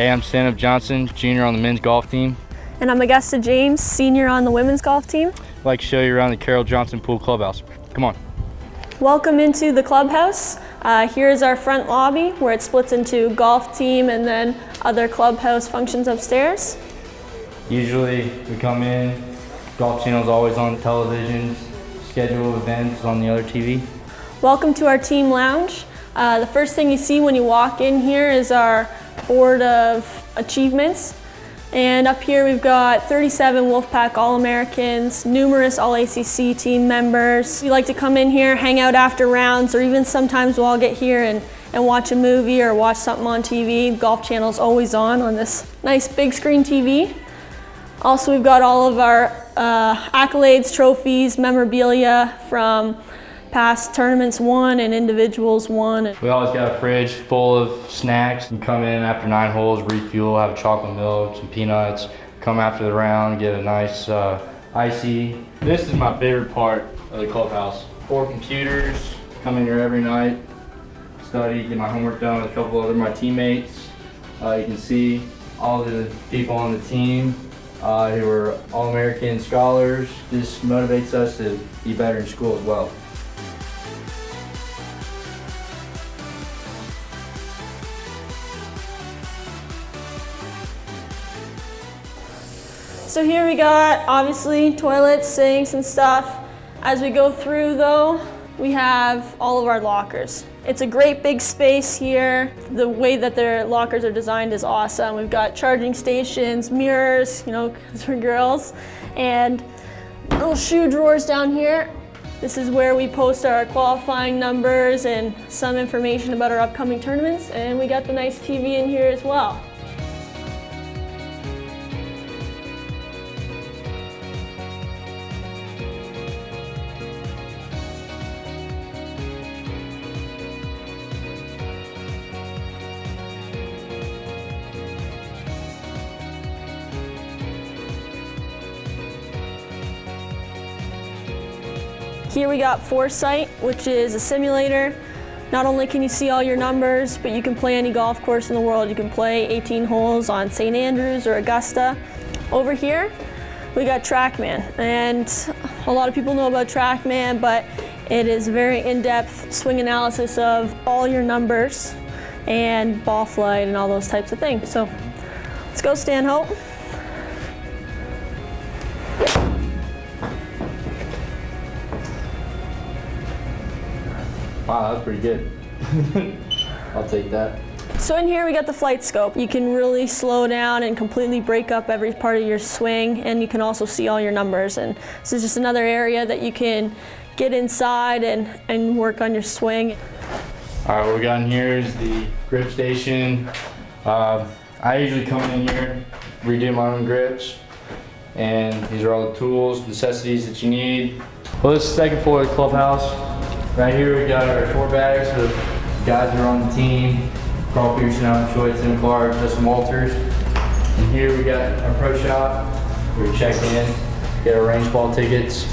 Hey, I'm Stanhope Johnson, junior on the men's golf team. And I'm Augusta James, senior on the women's golf team. I'd like to show you around the Carol Johnson Poole Clubhouse. Come on. Welcome into the clubhouse. Here is our front lobby where it splits into golf team and then other clubhouse functions upstairs. Usually we come in, Golf Channel's always on television, schedule events on the other TV. Welcome to our team lounge. The first thing you see when you walk in here is our board of achievements. And up here we've got 37 Wolfpack All-Americans, numerous All-ACC team members. We like to come in here, hang out after rounds, or even sometimes we'll all get here and watch a movie or watch something on TV. Golf Channel's always on this nice big screen TV. Also, we've got all of our accolades, trophies, memorabilia from past tournaments won and individuals won. We always got a fridge full of snacks. You come in after 9 holes, refuel, have a chocolate milk, some peanuts, come after the round, get a nice icy. This is my favorite part of the clubhouse. 4 computers, come in here every night, study, get my homework done with a couple other my teammates. You can see all the people on the team who are All-American scholars. This motivates us to be better in school as well. So here we got, obviously, toilets, sinks, and stuff. As we go through, though, we have all of our lockers. It's a great big space here. The way that their lockers are designed is awesome. We've got charging stations, mirrors, you know, because we're girls, and little shoe drawers down here. This is where we post our qualifying numbers and some information about our upcoming tournaments, and we got the nice TV in here as well. Here we got Foresight, which is a simulator. Not only can you see all your numbers, but you can play any golf course in the world. You can play 18 holes on St. Andrews or Augusta. Over here, we got TrackMan. And a lot of people know about TrackMan, but it is very in-depth swing analysis of all your numbers and ball flight and all those types of things. So let's go, Stanhope. Wow, that's pretty good. I'll take that. So in here we got the FlightScope. You can really slow down and completely break up every part of your swing, and you can also see all your numbers. And this is just another area that you can get inside and work on your swing. All right, what we got in here is the grip station. I usually come in here, redo my own grips, and these are all the tools, necessities that you need. Well, this is the second floor of the clubhouse. Right here we got our tour bags of guys that are on the team. Carl Pearson, Alan Choi, Tim Clark, Justin Walters. And here we got our pro shop. We check in, get our range ball tickets.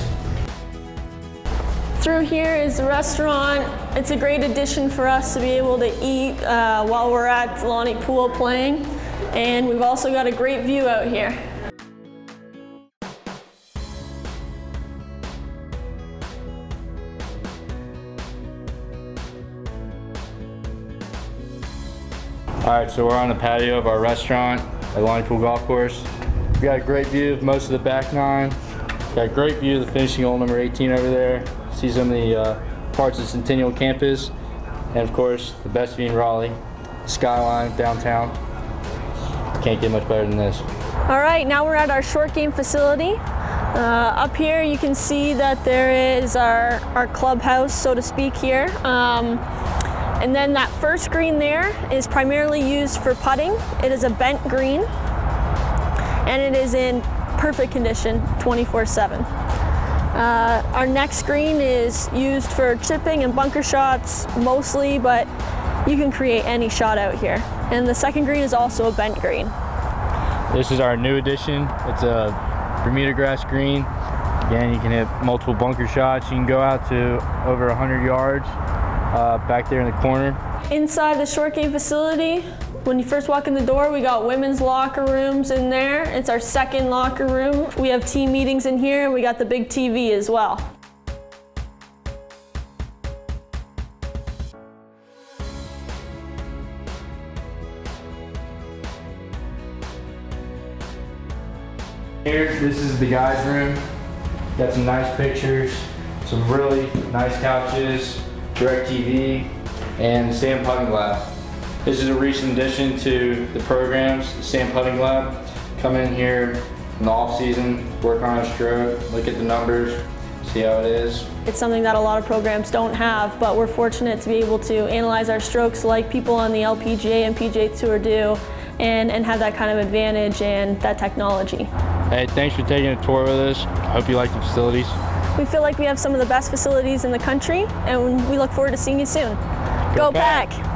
Through here is the restaurant. It's a great addition for us to be able to eat while we're at Lonnie Poole playing. And we've also got a great view out here. Alright, so we're on the patio of our restaurant at Lonnie Poole Golf Course. We got a great view of most of the back nine. Got a great view of the finishing hole number 18 over there. See some of the parts of Centennial Campus. And of course, the best view in Raleigh. Skyline, downtown. Can't get much better than this. Alright, now we're at our short game facility. Up here you can see that there is our clubhouse, so to speak, here. And then that first green there is primarily used for putting. It is a bent green, and it is in perfect condition 24/7. Our next green is used for chipping and bunker shots mostly, but you can create any shot out here. And the second green is also a bent green. This is our new addition. It's a Bermuda grass green. Again, you can hit multiple bunker shots. You can go out to over 100 yards. Back there in the corner. Inside the short game facility, when you first walk in the door, we got women's locker rooms in there. It's our second locker room. We have team meetings in here, and we got the big TV as well. Here, this is the guys' room. Got some nice pictures, some really nice couches, DirecTV, and Sand Putting Lab. This is a recent addition to the programs, the Sand Putting Lab. Come in here in the off season, work on a stroke, look at the numbers, see how it is. It's something that a lot of programs don't have, but we're fortunate to be able to analyze our strokes like people on the LPGA and PGA Tour do, and have that kind of advantage and that technology. Hey, thanks for taking a tour with us. I hope you like the facilities. We feel like we have some of the best facilities in the country, and we look forward to seeing you soon. Go Pack!